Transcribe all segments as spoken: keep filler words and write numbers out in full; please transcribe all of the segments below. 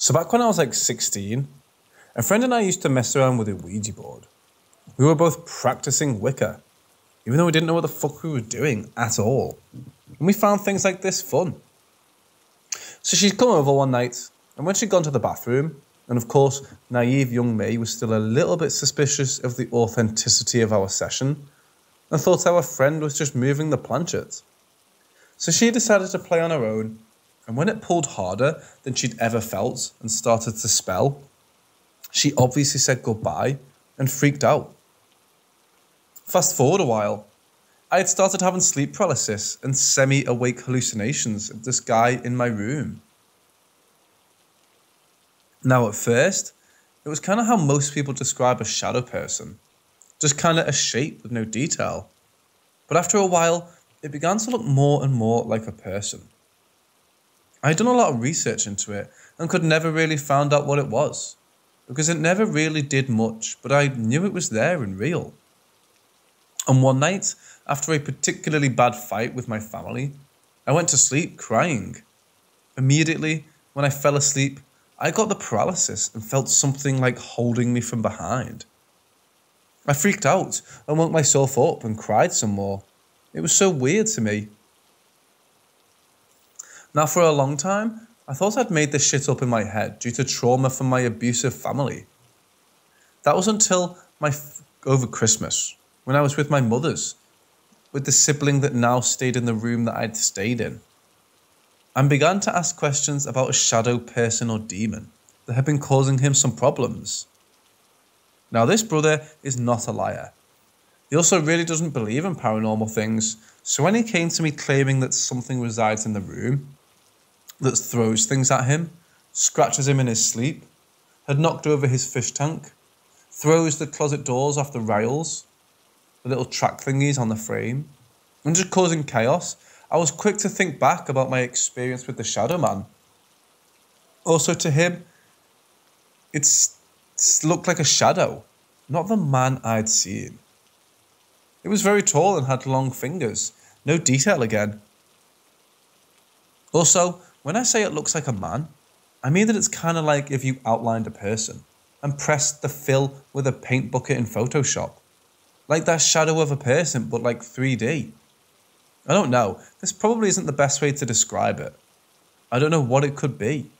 So back when I was like sixteen, a friend and I used to mess around with a Ouija board. We were both practicing Wicca, even though we didn't know what the fuck we were doing at all. And we found things like this fun. So she'd come over one night, and when she'd gone to the bathroom, and of course, naive young me was still a little bit suspicious of the authenticity of our session, and thought our friend was just moving the planchet. So she decided to play on her own, and when it pulled harder than she'd ever felt and started to spell, she obviously said goodbye and freaked out. Fast forward a while, I had started having sleep paralysis and semi-awake hallucinations of this guy in my room. Now at first, it was kind of how most people describe a shadow person, just kind of a shape with no detail. But after a while, it began to look more and more like a person. I had done a lot of research into it and could never really find out what it was, because it never really did much, but I knew it was there and real. And one night, after a particularly bad fight with my family, I went to sleep crying. Immediately, when I fell asleep, I got the paralysis and felt something like holding me from behind. I freaked out and woke myself up and cried some more. It was so weird to me. Now for a long time, I thought I'd made this shit up in my head due to trauma from my abusive family. That was until my f over Christmas, when I was with my mother's, with the sibling that now stayed in the room that I'd stayed in, and began to ask questions about a shadow person or demon that had been causing him some problems. Now this brother is not a liar. He also really doesn't believe in paranormal things, so when he came to me claiming that something resides in the room, that throws things at him, scratches him in his sleep, had knocked over his fish tank, throws the closet doors off the rails, the little track thingies on the frame, and just causing chaos, I was quick to think back about my experience with the Shadow Man. Also to him, it's, it looked like a shadow, not the man I'd seen. It was very tall and had long fingers, no detail again. Also, when I say it looks like a man, I mean that it's kind of like if you outlined a person and pressed the fill with a paint bucket in Photoshop. Like that shadow of a person, but like three D. I don't know, this probably isn't the best way to describe it. I don't know what it could be.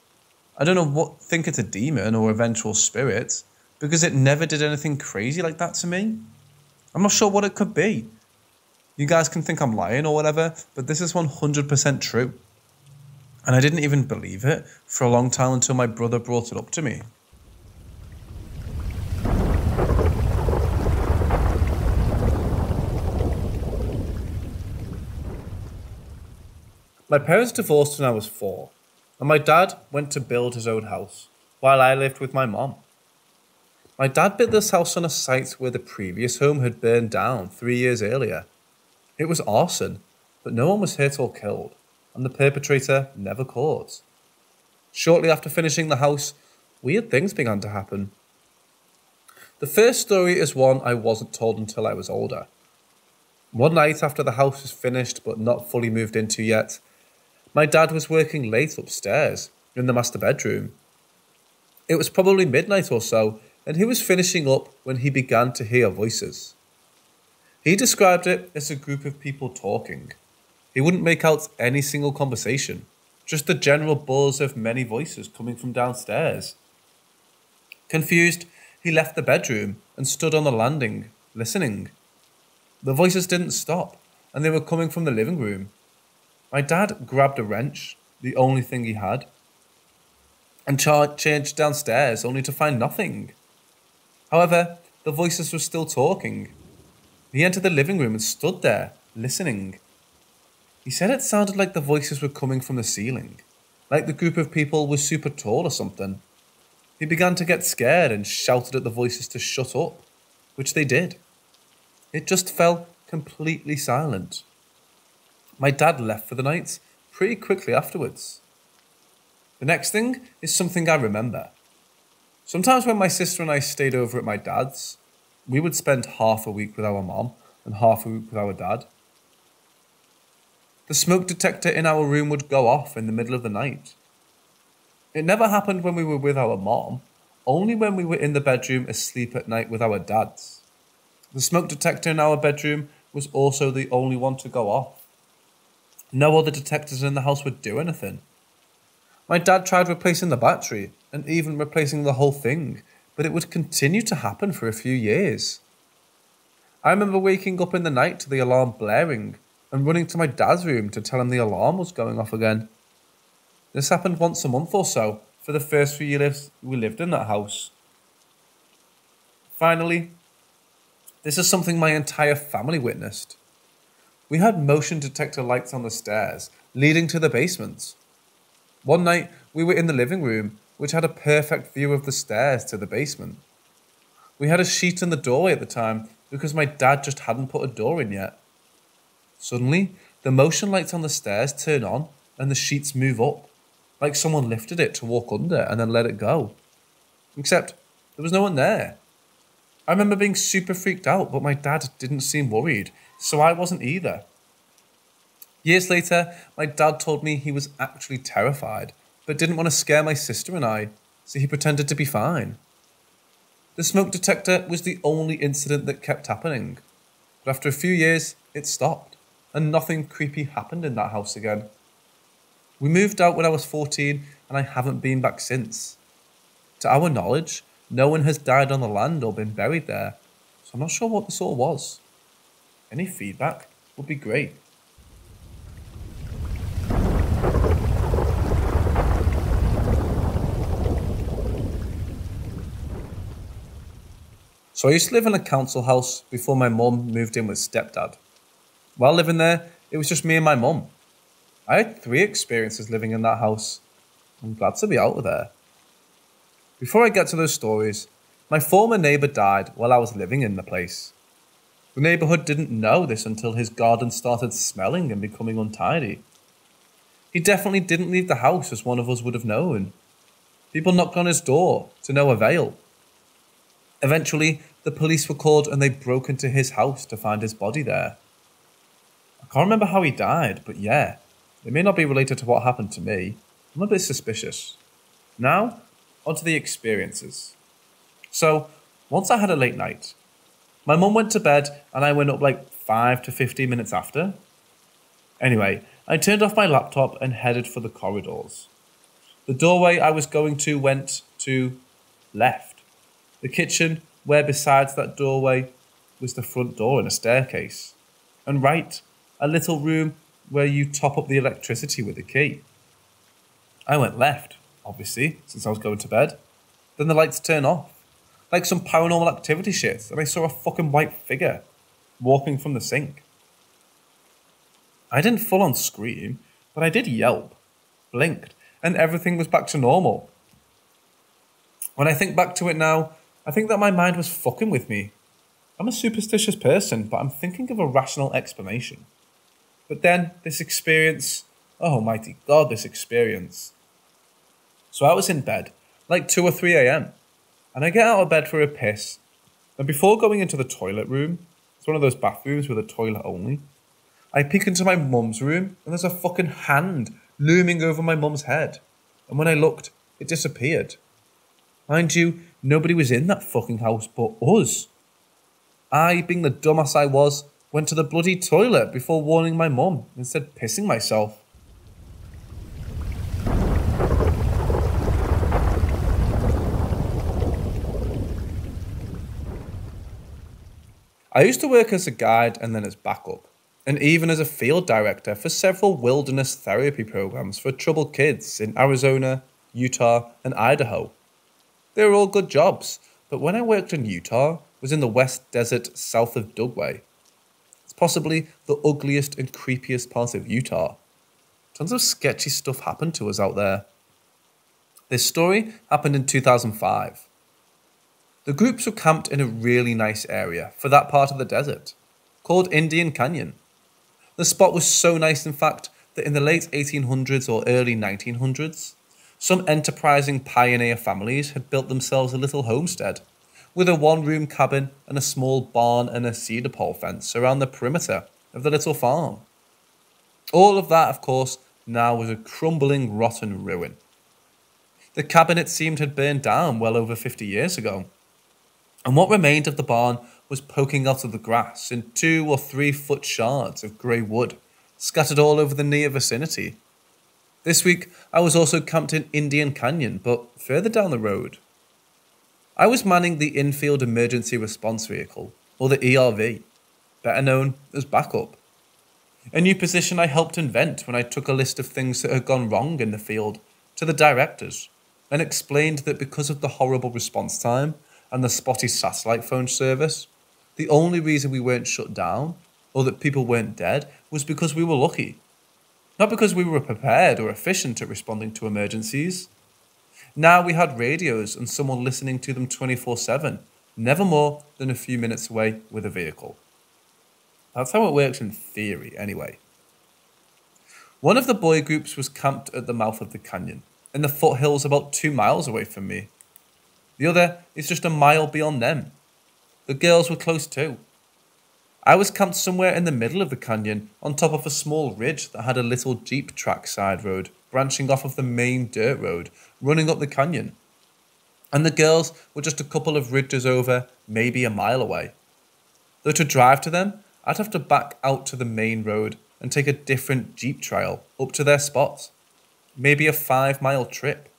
I don't know what, think it's a demon or a vengeful spirit, because it never did anything crazy like that to me. I'm not sure what it could be. You guys can think I'm lying or whatever, but this is one hundred percent true. And I didn't even believe it for a long time until my brother brought it up to me. My parents divorced when I was four, and my dad went to build his own house, while I lived with my mom. My dad built this house on a site where the previous home had burned down three years earlier. It was arson, but no one was hit or killed, and the perpetrator never caught. Shortly after finishing the house, weird things began to happen. The first story is one I wasn't told until I was older. One night after the house was finished but not fully moved into yet, my dad was working late upstairs, in the master bedroom. It was probably midnight or so, and he was finishing up when he began to hear voices. He described it as a group of people talking. He wouldn't make out any single conversation, just the general buzz of many voices coming from downstairs. Confused, he left the bedroom and stood on the landing, listening. The voices didn't stop, and they were coming from the living room. My dad grabbed a wrench, the only thing he had, and charged downstairs only to find nothing. However, the voices were still talking. He entered the living room and stood there, listening. He said it sounded like the voices were coming from the ceiling, like the group of people was super tall or something. He began to get scared and shouted at the voices to shut up, which they did. It just fell completely silent. My dad left for the night pretty quickly afterwards. The next thing is something I remember. Sometimes when my sister and I stayed over at my dad's, we would spend half a week with our mom and half a week with our dad. The smoke detector in our room would go off in the middle of the night. It never happened when we were with our mom, only when we were in the bedroom asleep at night with our dads. The smoke detector in our bedroom was also the only one to go off. No other detectors in the house would do anything. My dad tried replacing the battery and even replacing the whole thing, but it would continue to happen for a few years. I remember waking up in the night to the alarm blaring and running to my dad's room to tell him the alarm was going off again. This happened once a month or so for the first few years we lived in that house. Finally, this is something my entire family witnessed. We had motion detector lights on the stairs leading to the basement. One night, we were in the living room, which had a perfect view of the stairs to the basement. We had a sheet in the doorway at the time because my dad just hadn't put a door in yet. Suddenly, the motion lights on the stairs turn on and the sheets move up, like someone lifted it to walk under and then let it go. Except, there was no one there. I remember being super freaked out, but my dad didn't seem worried, so I wasn't either. Years later, my dad told me he was actually terrified, but didn't want to scare my sister and I, so he pretended to be fine. The smoke detector was the only incident that kept happening, but after a few years, it stopped, and nothing creepy happened in that house again. We moved out when I was fourteen, and I haven't been back since. To our knowledge, no one has died on the land or been buried there, so I'm not sure what this all was. Any feedback would be great. So I used to live in a council house before my mum moved in with stepdad. While living there, it was just me and my mum. I had three experiences living in that house. I'm glad to be out of there. Before I get to those stories, my former neighbour died while I was living in the place. The neighbourhood didn't know this until his garden started smelling and becoming untidy. He definitely didn't leave the house as one of us would have known. People knocked on his door to no avail. Eventually, the police were called and they broke into his house to find his body there. I can't remember how he died, but yeah, it may not be related to what happened to me. I'm a bit suspicious. Now, onto the experiences. So, once I had a late night. My mum went to bed and I went up like five to fifteen minutes after. Anyway, I turned off my laptop and headed for the corridors. The doorway I was going to went to left. The kitchen, where besides that doorway was the front door and a staircase. And right, a little room where you top up the electricity with a key. I went left, obviously, since I was going to bed. Then the lights turn off, like some paranormal activity shit, and I saw a fucking white figure walking from the sink. I didn't full on scream, but I did yelp, blinked, and everything was back to normal. When I think back to it now, I think that my mind was fucking with me. I'm a superstitious person, but I'm thinking of a rational explanation. But then, this experience, oh mighty God, this experience. So I was in bed, like two or three a m, and I get out of bed for a piss, and before going into the toilet room, it's one of those bathrooms with a toilet only, I peek into my mum's room, and there's a fucking hand looming over my mum's head. And when I looked, it disappeared. Mind you, nobody was in that fucking house but us. I, being the dumbass I was, went to the bloody toilet before warning my mum, instead of pissing myself. I used to work as a guide and then as backup, and even as a field director for several wilderness therapy programs for troubled kids in Arizona, Utah, and Idaho. They were all good jobs, but when I worked in Utah, it was in the West Desert south of Dugway. It's possibly the ugliest and creepiest part of Utah. Tons of sketchy stuff happened to us out there. This story happened in two thousand five. The groups were camped in a really nice area for that part of the desert, called Indian Canyon. The spot was so nice, in fact, that in the late eighteen hundreds or early nineteen hundreds, some enterprising pioneer families had built themselves a little homestead, with a one-room cabin and a small barn and a cedar pole fence around the perimeter of the little farm. All of that, of course, now was a crumbling, rotten ruin. The cabin, it seemed, had burned down well over fifty years ago, and what remained of the barn was poking out of the grass in two or three foot shards of grey wood, scattered all over the near vicinity. This week, I was also camped in Indian Canyon, but further down the road. I was manning the Infield Emergency Response Vehicle, or the E R V, better known as backup. A new position I helped invent when I took a list of things that had gone wrong in the field to the directors and explained that because of the horrible response time and the spotty satellite phone service, the only reason we weren't shut down or that people weren't dead was because we were lucky, not because we were prepared or efficient at responding to emergencies. Now we had radios and someone listening to them twenty-four seven, never more than a few minutes away with a vehicle. That's how it works in theory, anyway. One of the boy groups was camped at the mouth of the canyon, in the foothills about two miles away from me. The other is just a mile beyond them. The girls were close too. I was camped somewhere in the middle of the canyon, on top of a small ridge that had a little jeep track side road, branching off of the main dirt road, running up the canyon. And the girls were just a couple of ridges over, maybe a mile away. Though to drive to them, I'd have to back out to the main road and take a different jeep trail up to their spots. Maybe a five mile trip.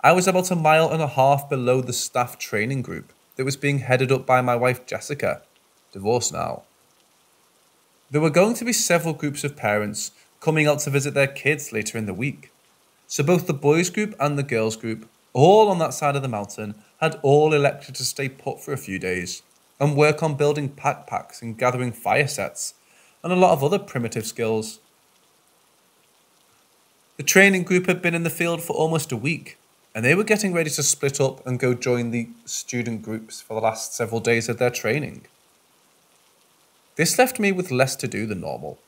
I was about a mile and a half below the staff training group that was being headed up by my wife Jessica, divorced now. There were going to be several groups of parents coming out to visit their kids later in the week. So both the boys group and the girls group, all on that side of the mountain, had all elected to stay put for a few days and work on building backpacks and gathering fire sets, and a lot of other primitive skills. The training group had been in the field for almost a week, and they were getting ready to split up and go join the student groups for the last several days of their training. This left me with less to do than normal.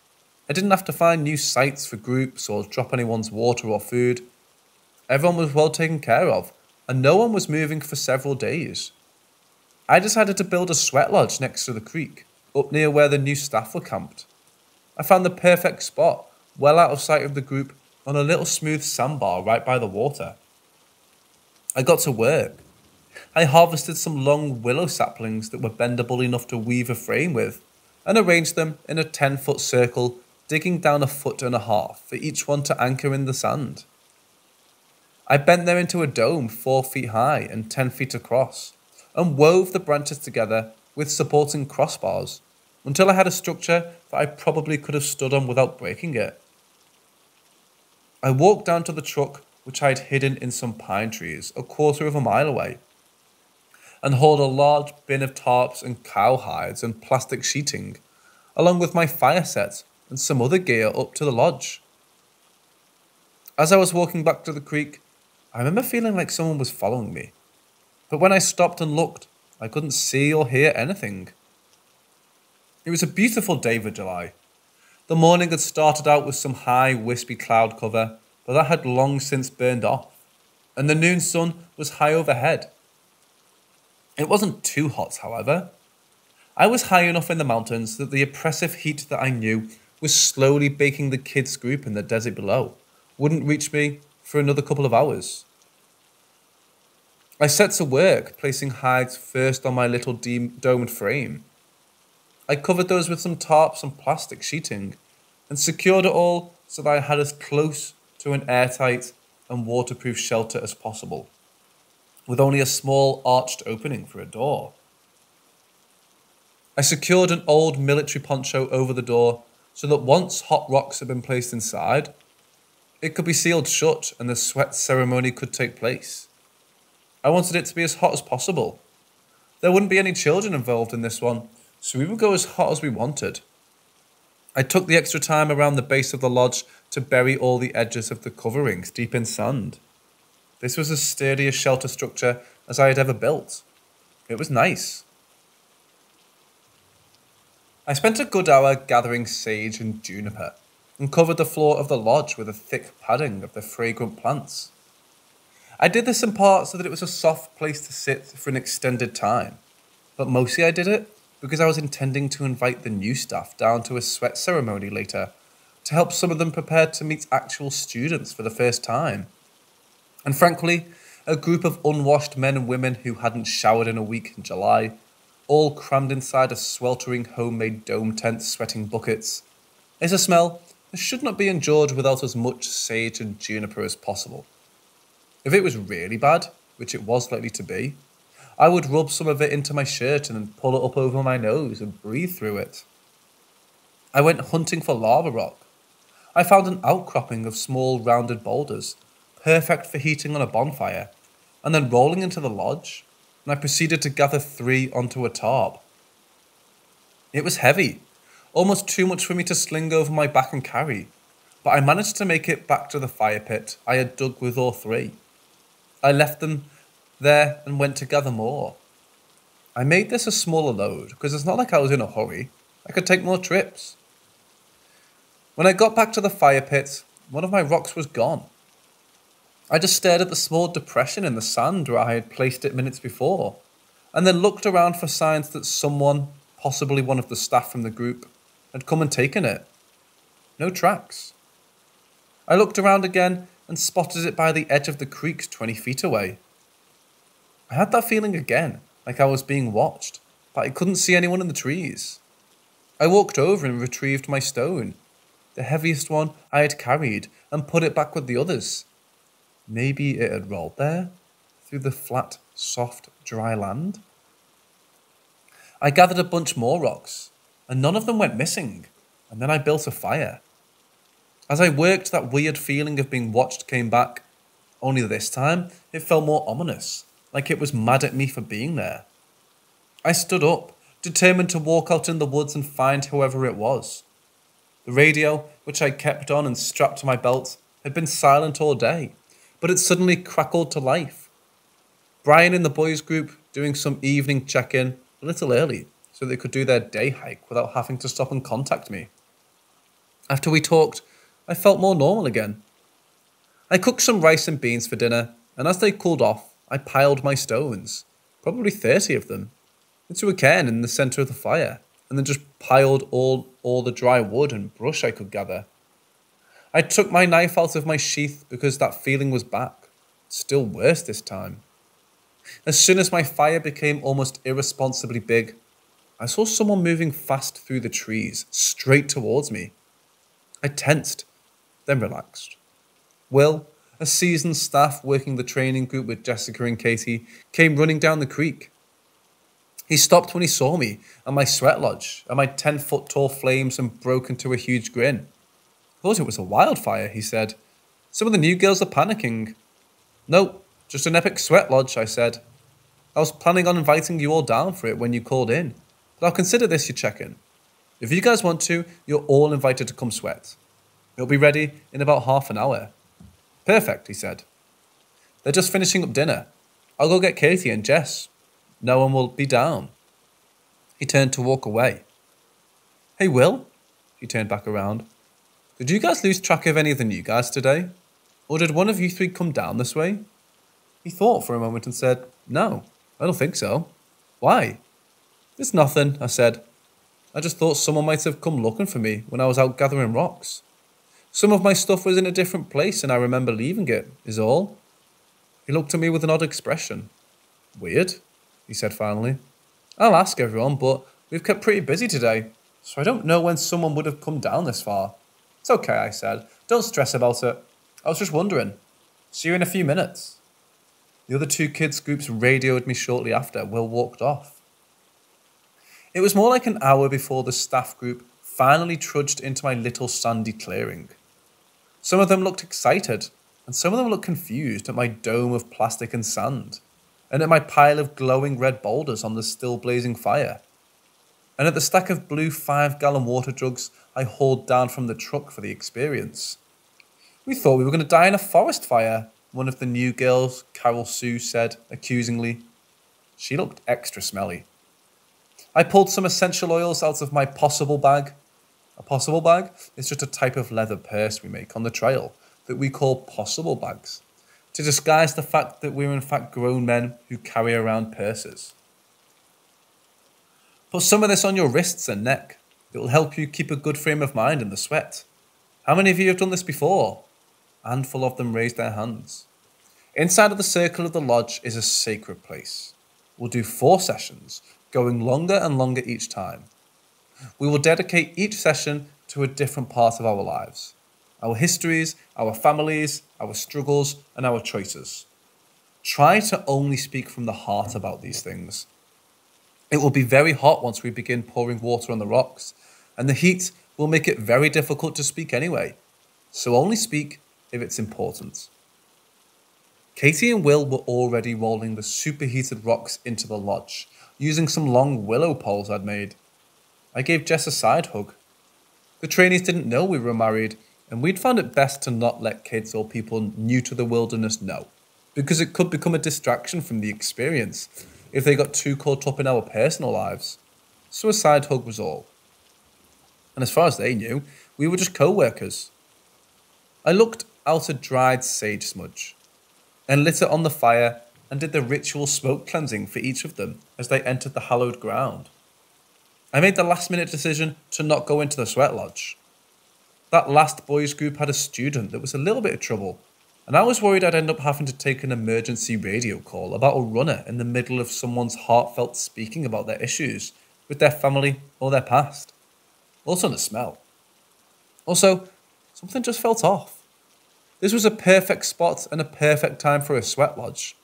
I didn't have to find new sites for groups or drop anyone's water or food. Everyone was well taken care of, and no one was moving for several days. I decided to build a sweat lodge next to the creek, up near where the new staff were camped. I found the perfect spot, well out of sight of the group, on a little smooth sandbar right by the water. I got to work. I harvested some long willow saplings that were bendable enough to weave a frame with, and arranged them in a ten-foot circle, digging down a foot and a half for each one to anchor in the sand. I bent them into a dome four feet high and ten feet across, and wove the branches together with supporting crossbars, until I had a structure that I probably could have stood on without breaking it. I walked down to the truck, which I had hidden in some pine trees a quarter of a mile away, and hauled a large bin of tarps and cow hides and plastic sheeting, along with my fire set and some other gear up to the lodge. As I was walking back to the creek, I remember feeling like someone was following me, but when I stopped and looked, I couldn't see or hear anything. It was a beautiful day for July. The morning had started out with some high, wispy cloud cover, but that had long since burned off, and the noon sun was high overhead. It wasn't too hot, however. I was high enough in the mountains that the oppressive heat that I knew was slowly baking the kids' group in the desert below wouldn't reach me for another couple of hours. I set to work, placing hides first on my little domed frame. I covered those with some tarps and plastic sheeting, and secured it all so that I had as close to an airtight and waterproof shelter as possible, with only a small arched opening for a door. I secured an old military poncho over the door so that once hot rocks had been placed inside, it could be sealed shut and the sweat ceremony could take place. I wanted it to be as hot as possible. There wouldn't be any children involved in this one, so we would go as hot as we wanted. I took the extra time around the base of the lodge to bury all the edges of the coverings deep in sand. This was as sturdy a shelter structure as I had ever built. It was nice. I spent a good hour gathering sage and juniper, and covered the floor of the lodge with a thick padding of the fragrant plants. I did this in part so that it was a soft place to sit for an extended time, but mostly I did it because I was intending to invite the new staff down to a sweat ceremony later to help some of them prepare to meet actual students for the first time. and frankly, a group of unwashed men and women who hadn't showered in a week in July, all crammed inside a sweltering homemade dome tent sweating buckets. It's a smell that should not be endured without as much sage and juniper as possible. If it was really bad, which it was likely to be, I would rub some of it into my shirt and then pull it up over my nose and breathe through it. I went hunting for lava rock. I found an outcropping of small rounded boulders, perfect for heating on a bonfire, and then rolling into the lodge, and I proceeded to gather three onto a tarp. It was heavy, almost too much for me to sling over my back and carry, but I managed to make it back to the fire pit I had dug with all three. I left them there and went to gather more. I made this a smaller load because it's not like I was in a hurry. I could take more trips. When I got back to the fire pit, one of my rocks was gone. I just stared at the small depression in the sand where I had placed it minutes before, and then looked around for signs that someone, possibly one of the staff from the group, had come and taken it. No tracks. I looked around again and spotted it by the edge of the creek twenty feet away. I had that feeling again, like I was being watched, but I couldn't see anyone in the trees. I walked over and retrieved my stone, the heaviest one I had carried, and put it back with the others. Maybe it had rolled there, through the flat, soft, dry land. I gathered a bunch more rocks, and none of them went missing, and then I built a fire. As I worked, that weird feeling of being watched came back, only this time it felt more ominous, like it was mad at me for being there. I stood up, determined to walk out in the woods and find whoever it was. The radio, which I kept on and strapped to my belt, had been silent all day, but it suddenly crackled to life. Brian and the boys' group doing some evening check-in a little early so they could do their day hike without having to stop and contact me. After we talked, I felt more normal again. I cooked some rice and beans for dinner, and as they cooled off, I piled my stones, probably thirty of them, into a cairn in the centre of the fire, and then just piled all, all the dry wood and brush I could gather. I took my knife out of my sheath because that feeling was back, still worse this time. As soon as my fire became almost irresponsibly big, I saw someone moving fast through the trees, straight towards me. I tensed, then relaxed. Will, a seasoned staff working the training group with Jessica and Katie, came running down the creek. He stopped when he saw me and my sweat lodge and my ten-foot-tall flames and broke into a huge grin. I thought it was a wildfire, he said. Some of the new girls are panicking. Nope, just an epic sweat lodge, I said. I was planning on inviting you all down for it when you called in, but I'll consider this your check-in. If you guys want to, you're all invited to come sweat. It'll be ready in about half an hour. Perfect, he said. They're just finishing up dinner. I'll go get Katie and Jess. No one will be down. He turned to walk away. Hey, Will, he turned back around. Did you guys lose track of any of the new guys today? Or did one of you three come down this way? He thought for a moment and said, no, I don't think so. Why? It's nothing, I said. I just thought someone might have come looking for me when I was out gathering rocks. Some of my stuff was in a different place and I remember leaving it, is all. He looked at me with an odd expression. Weird, he said finally. I'll ask everyone, but we've kept pretty busy today, so I don't know when someone would have come down this far. It's okay, I said. Don't stress about it. I was just wondering. See you in a few minutes. The other two kids' groups radioed me shortly after Will walked off. It was more like an hour before the staff group finally trudged into my little sandy clearing. Some of them looked excited, and some of them looked confused at my dome of plastic and sand, and at my pile of glowing red boulders on the still blazing fire, and at the stack of blue five-gallon water jugs I hauled down from the truck for the experience. We thought we were going to die in a forest fire, one of the new girls, Carol Sue, said accusingly. She looked extra smelly. I pulled some essential oils out of my possible bag. A possible bag is just a type of leather purse we make on the trail that we call possible bags, to disguise the fact that we're in fact grown men who carry around purses. Put some of this on your wrists and neck. It will help you keep a good frame of mind in the sweat. How many of you have done this before? A handful of them raised their hands. Inside of the circle of the lodge is a sacred place. We'll do four sessions, going longer and longer each time. We will dedicate each session to a different part of our lives, our histories, our families, our struggles, and our choices. Try to only speak from the heart about these things. It will be very hot once we begin pouring water on the rocks, and the heat will make it very difficult to speak anyway. So only speak if it's important. Katie and Will were already rolling the superheated rocks into the lodge, using some long willow poles I'd made. I gave Jess a side hug. The trainees didn't know we were married, and we'd found it best to not let kids or people new to the wilderness know, because it could become a distraction from the experience if they got too caught up in our personal lives. So a side hug was all. And as far as they knew, we were just co-workers. I looked out a dried sage smudge and lit it on the fire and did the ritual smoke cleansing for each of them as they entered the hallowed ground. I made the last minute decision to not go into the sweat lodge. That last boys group had a student that was a little bit of trouble, and I was worried I'd end up having to take an emergency radio call about a runner in the middle of someone's heartfelt speaking about their issues with their family or their past. Also the smell. Also, something just felt off. This was a perfect spot and a perfect time for a sweat lodge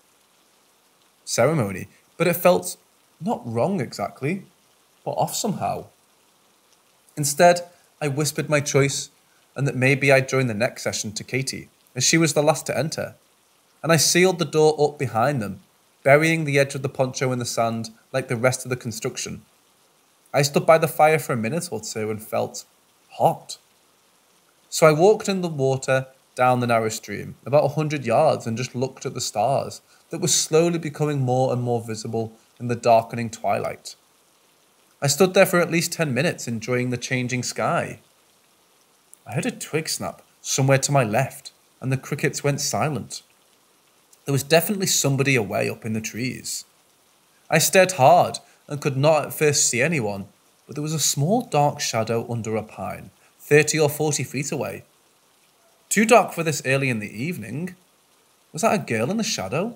ceremony, but it felt not wrong exactly, but off somehow. Instead, I whispered my choice and that maybe I'd join the next session to Katie, as she was the last to enter. And I sealed the door up behind them, burying the edge of the poncho in the sand like the rest of the construction. I stood by the fire for a minute or two and felt hot. So I walked in the water down the narrow stream, about a hundred yards, and just looked at the stars that were slowly becoming more and more visible in the darkening twilight. I stood there for at least ten minutes, enjoying the changing sky. I heard a twig snap somewhere to my left, and the crickets went silent. There was definitely somebody away up in the trees. I stared hard and could not at first see anyone, but there was a small dark shadow under a pine, thirty or forty feet away. Too dark for this early in the evening. Was that a girl in the shadow?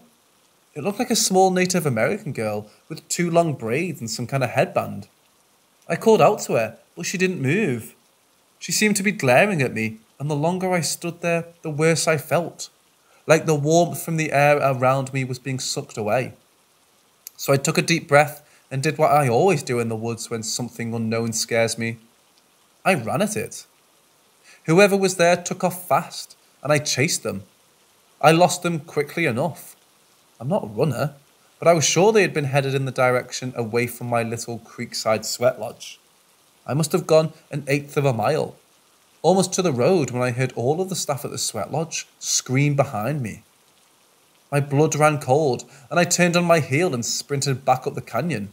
It looked like a small Native American girl with two long braids and some kind of headband. I called out to her, but she didn't move. She seemed to be glaring at me, and the longer I stood there, the worse I felt, like the warmth from the air around me was being sucked away. So I took a deep breath and did what I always do in the woods when something unknown scares me. I ran at it. Whoever was there took off fast, and I chased them. I lost them quickly enough. I'm not a runner, but I was sure they had been headed in the direction away from my little creekside sweat lodge. I must have gone an eighth of a mile, almost to the road, when I heard all of the staff at the sweat lodge scream behind me. My blood ran cold, and I turned on my heel and sprinted back up the canyon.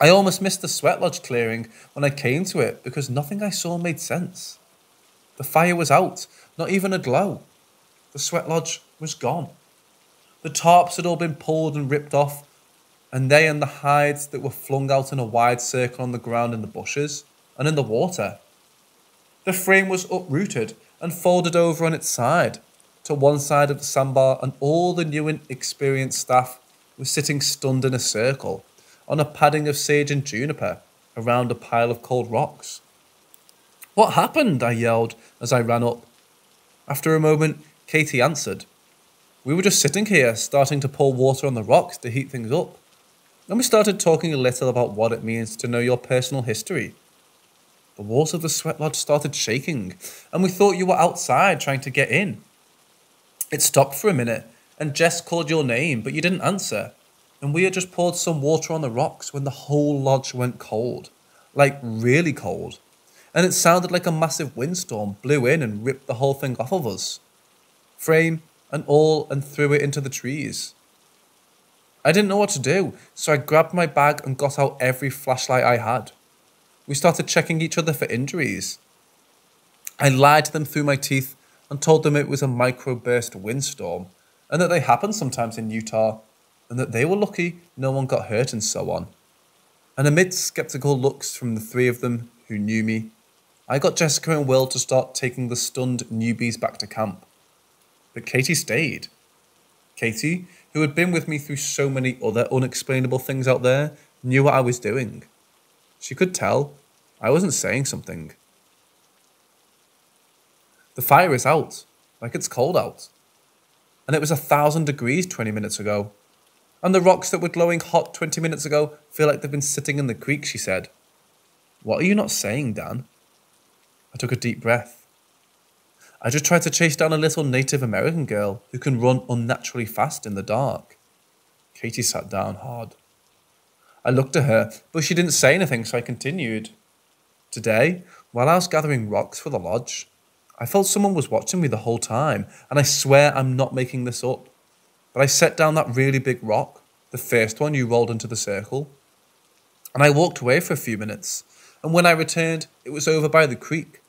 I almost missed the sweat lodge clearing when I came to it, because nothing I saw made sense. The fire was out, not even a glow. The sweat lodge was gone. The tarps had all been pulled and ripped off, and they and the hides that were flung out in a wide circle on the ground in the bushes and in the water. The frame was uprooted and folded over on its side to one side of the sandbar, and all the new and experienced staff were sitting stunned in a circle on a padding of sage and juniper around a pile of cold rocks. "What happened?" I yelled as I ran up. After a moment, Katie answered. "We were just sitting here, starting to pour water on the rocks to heat things up. And we started talking a little about what it means to know your personal history. The walls of the sweat lodge started shaking, and we thought you were outside trying to get in. It stopped for a minute, and Jess called your name, but you didn't answer. And we had just poured some water on the rocks when the whole lodge went cold, like really cold, and it sounded like a massive windstorm blew in and ripped the whole thing off of us, frame and all, and threw it into the trees. I didn't know what to do, so I grabbed my bag and got out every flashlight I had. We started checking each other for injuries. I lied to them through my teeth and told them it was a microburst windstorm, and that they happen sometimes in Utah, and that they were lucky no one got hurt, and so on. And amid sceptical looks from the three of them who knew me, I got Jessica and Will to start taking the stunned newbies back to camp. But Katie stayed, Katie, who had been with me through so many other unexplainable things out there, knew what I was doing. She could tell I wasn't saying something. The fire is out, like it's cold out. And it was a thousand degrees twenty minutes ago. And the rocks that were glowing hot twenty minutes ago feel like they've been sitting in the creek, she said. What are you not saying, Dan? I took a deep breath. I just tried to chase down a little Native American girl who can run unnaturally fast in the dark. Katie sat down hard. I looked at her, but she didn't say anything, so I continued. Today, while I was gathering rocks for the lodge, I felt someone was watching me the whole time, and I swear I'm not making this up. But I set down that really big rock, the first one you rolled into the circle, and I walked away for a few minutes, and when I returned, it was over by the creek,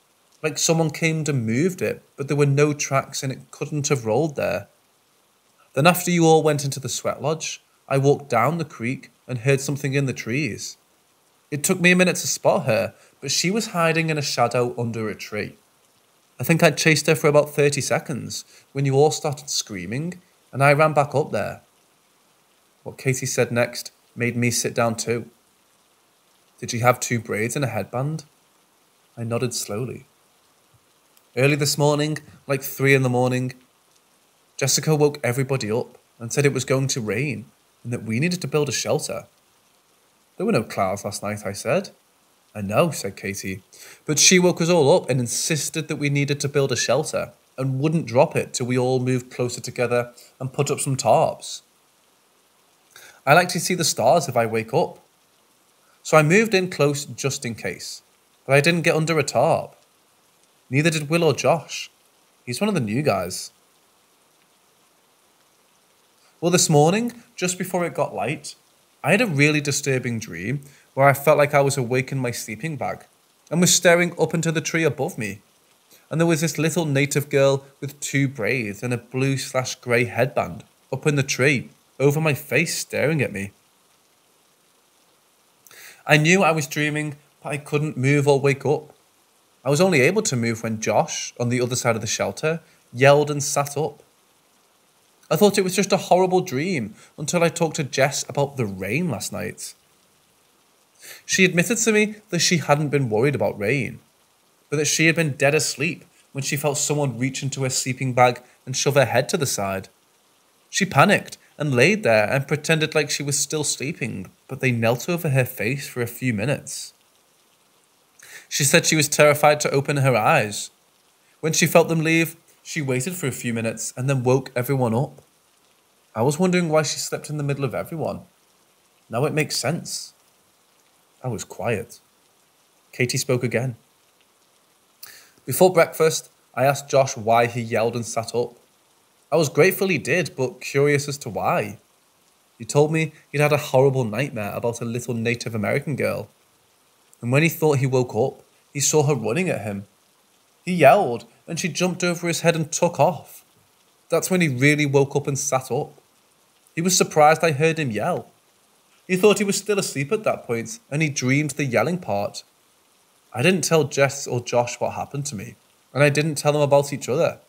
like someone came and moved it, but there were no tracks and it couldn't have rolled there. Then after you all went into the sweat lodge, I walked down the creek and heard something in the trees. It took me a minute to spot her, but she was hiding in a shadow under a tree. I think I chased her for about thirty seconds when you all started screaming, and I ran back up there. What Katie said next made me sit down too. Did she have two braids and a headband? I nodded slowly. Early this morning, like three in the morning, Jessica woke everybody up and said it was going to rain and that we needed to build a shelter. There were no clouds last night, I said. I know, said Katie, but she woke us all up and insisted that we needed to build a shelter and wouldn't drop it till we all moved closer together and put up some tarps. I like to see the stars if I wake up. So I moved in close just in case, but I didn't get under a tarp. Neither did Will or Josh. He's one of the new guys. Well, this morning, just before it got light, I had a really disturbing dream where I felt like I was awake in my sleeping bag and was staring up into the tree above me. And there was this little native girl with two braids and a blue slash grey headband up in the tree, over my face, staring at me. I knew I was dreaming, but I couldn't move or wake up. I was only able to move when Josh, on the other side of the shelter, yelled and sat up. I thought it was just a horrible dream until I talked to Jess about the rain last night. She admitted to me that she hadn't been worried about rain, but that she had been dead asleep when she felt someone reach into her sleeping bag and shove her head to the side. She panicked and laid there and pretended like she was still sleeping, but they knelt over her face for a few minutes. She said she was terrified to open her eyes. When she felt them leave, she waited for a few minutes and then woke everyone up. I was wondering why she slept in the middle of everyone. Now it makes sense. I was quiet. Katie spoke again. Before breakfast, I asked Josh why he yelled and sat up. I was grateful he did, but curious as to why. He told me he'd had a horrible nightmare about a little Native American girl. And when he thought he woke up, he saw her running at him. He yelled, and she jumped over his head and took off. That's when he really woke up and sat up. He was surprised I heard him yell. He thought he was still asleep at that point, and he dreamed the yelling part. I didn't tell Jess or Josh what happened to me, and I didn't tell them about each other.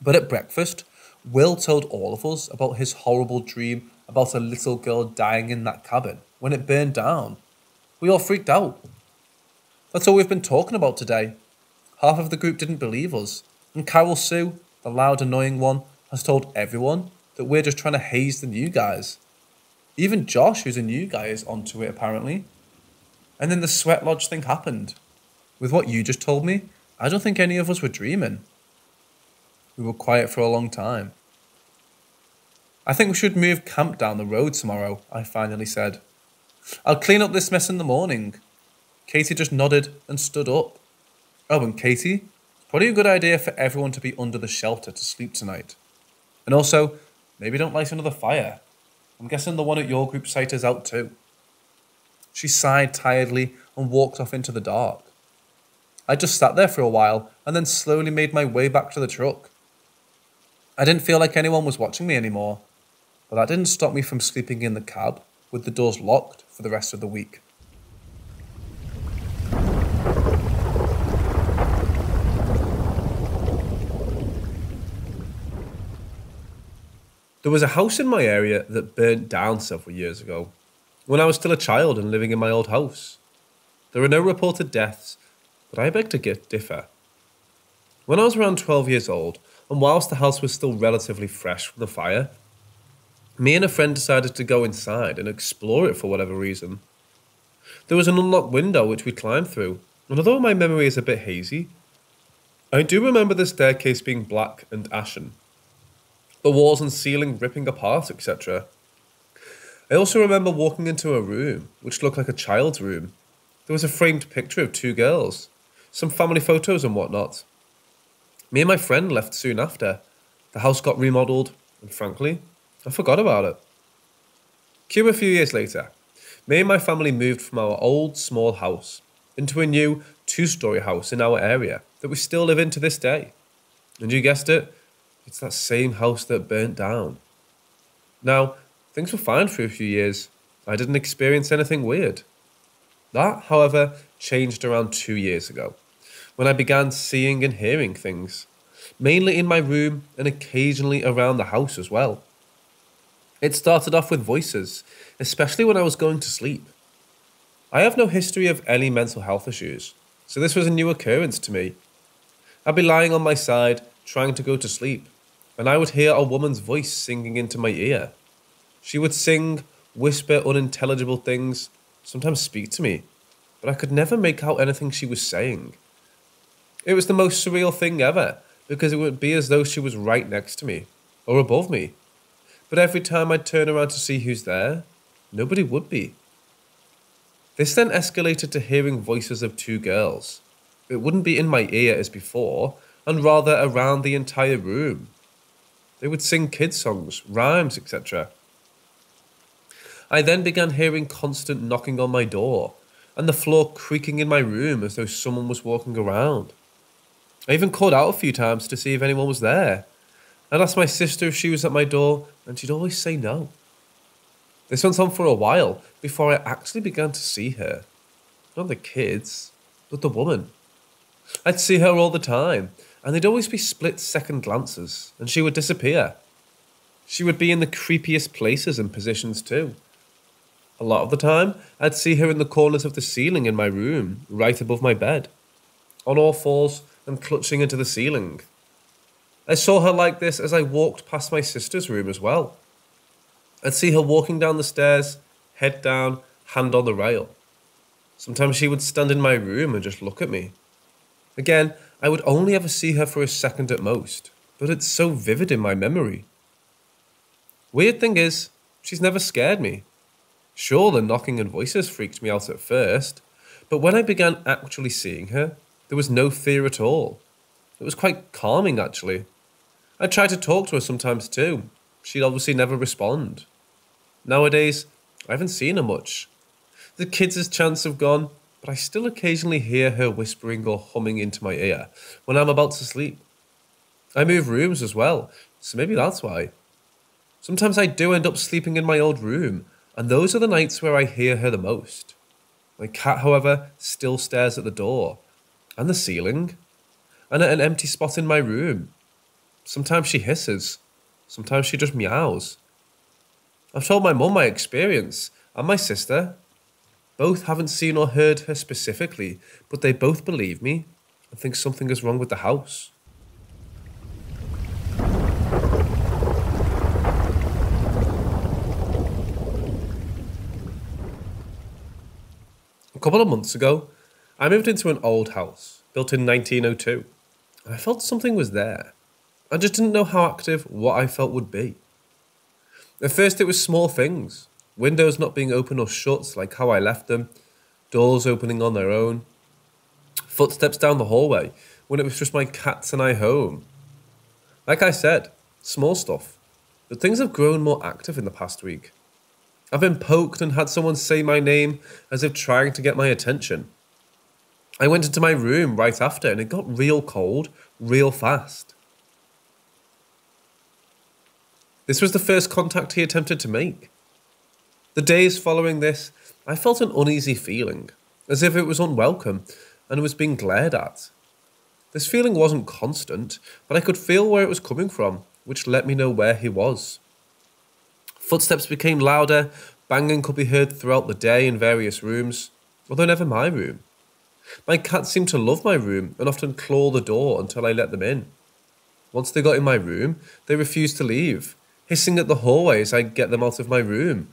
But at breakfast, Will told all of us about his horrible dream about a little girl dying in that cabin when it burned down. We all freaked out. That's all we've been talking about today. Half of the group didn't believe us, and Carol Sue, the loud, annoying one, has told everyone that we're just trying to haze the new guys. Even Josh, who's a new guy, is onto it apparently. And then the sweat lodge thing happened. With what you just told me, I don't think any of us were dreaming. We were quiet for a long time. I think we should move camp down the road tomorrow, I finally said. I'll clean up this mess in the morning. Katie just nodded and stood up. Oh, and Katie, probably a good idea for everyone to be under the shelter to sleep tonight. And also, maybe don't light another fire. I'm guessing the one at your group site is out too. She sighed tiredly and walked off into the dark. I just sat there for a while and then slowly made my way back to the truck. I didn't feel like anyone was watching me anymore, but that didn't stop me from sleeping in the cab with the doors locked for the rest of the week. There was a house in my area that burnt down several years ago, when I was still a child and living in my old house. There were no reported deaths, but I beg to get differ. When I was around twelve years old, and whilst the house was still relatively fresh from the fire, me and a friend decided to go inside and explore it for whatever reason. There was an unlocked window which we climbed through, and although my memory is a bit hazy, I do remember the staircase being black and ashen, the walls and ceiling ripping apart, et cetera. I also remember walking into a room, which looked like a child's room. There was a framed picture of two girls, some family photos and whatnot. Me and my friend left soon after. The house got remodeled, and frankly, I forgot about it. Cue a few years later, me and my family moved from our old small house into a new two-story house in our area that we still live in to this day. And you guessed it, it's that same house that burnt down. Now, things were fine for a few years. I didn't experience anything weird. That, however, changed around two years ago, when I began seeing and hearing things, mainly in my room and occasionally around the house as well. It started off with voices, especially when I was going to sleep. I have no history of any mental health issues, so this was a new occurrence to me. I'd be lying on my side, trying to go to sleep, and I would hear a woman's voice singing into my ear. She would sing, whisper unintelligible things, sometimes speak to me, but I could never make out anything she was saying. It was the most surreal thing ever, because it would be as though she was right next to me, or above me. But every time I'd turn around to see who's there, nobody would be. This then escalated to hearing voices of two girls. It wouldn't be in my ear as before, and rather around the entire room. They would sing kids' songs, rhymes, et cetera. I then began hearing constant knocking on my door, and the floor creaking in my room as though someone was walking around. I even called out a few times to see if anyone was there. I'd asked my sister if she was at my door, and she'd always say no. This went on for a while before I actually began to see her. Not the kids, but the woman. I'd see her all the time, and they'd always be split-second glances, and she would disappear. She would be in the creepiest places and positions too. A lot of the time, I'd see her in the corners of the ceiling in my room, right above my bed, on all fours and clutching into the ceiling. I saw her like this as I walked past my sister's room as well. I'd see her walking down the stairs, head down, hand on the rail. Sometimes she would stand in my room and just look at me. Again, I would only ever see her for a second at most, but it's so vivid in my memory. Weird thing is, she's never scared me. Sure, the knocking and voices freaked me out at first, but when I began actually seeing her, there was no fear at all. It was quite calming, actually. I tried to talk to her sometimes too. She'd obviously never respond. Nowadays, I haven't seen her much. The kids' chants have gone, but I still occasionally hear her whispering or humming into my ear when I'm about to sleep. I move rooms as well, so maybe that's why. Sometimes I do end up sleeping in my old room, and those are the nights where I hear her the most. My cat, however, still stares at the door, and the ceiling, and at an empty spot in my room. Sometimes she hisses, sometimes she just meows. I've told my mum my experience, and my sister. Both haven't seen or heard her specifically, but they both believe me and think something is wrong with the house. A couple of months ago, I moved into an old house, built in nineteen oh two, and I felt something was there. I just didn't know how active what I felt would be. At first it was small things, windows not being open or shut like how I left them, doors opening on their own, footsteps down the hallway when it was just my cats and I home. Like I said, small stuff, but things have grown more active in the past week. I've been poked and had someone say my name as if trying to get my attention. I went into my room right after and it got real cold, real fast. This was the first contact he attempted to make. The days following this, I felt an uneasy feeling, as if it was unwelcome and was being glared at. This feeling wasn't constant, but I could feel where it was coming from, which let me know where he was. Footsteps became louder, banging could be heard throughout the day in various rooms, although never my room. My cats seemed to love my room and often claw the door until I let them in. Once they got in my room, they refused to leave, hissing at the hallway as I'd get them out of my room.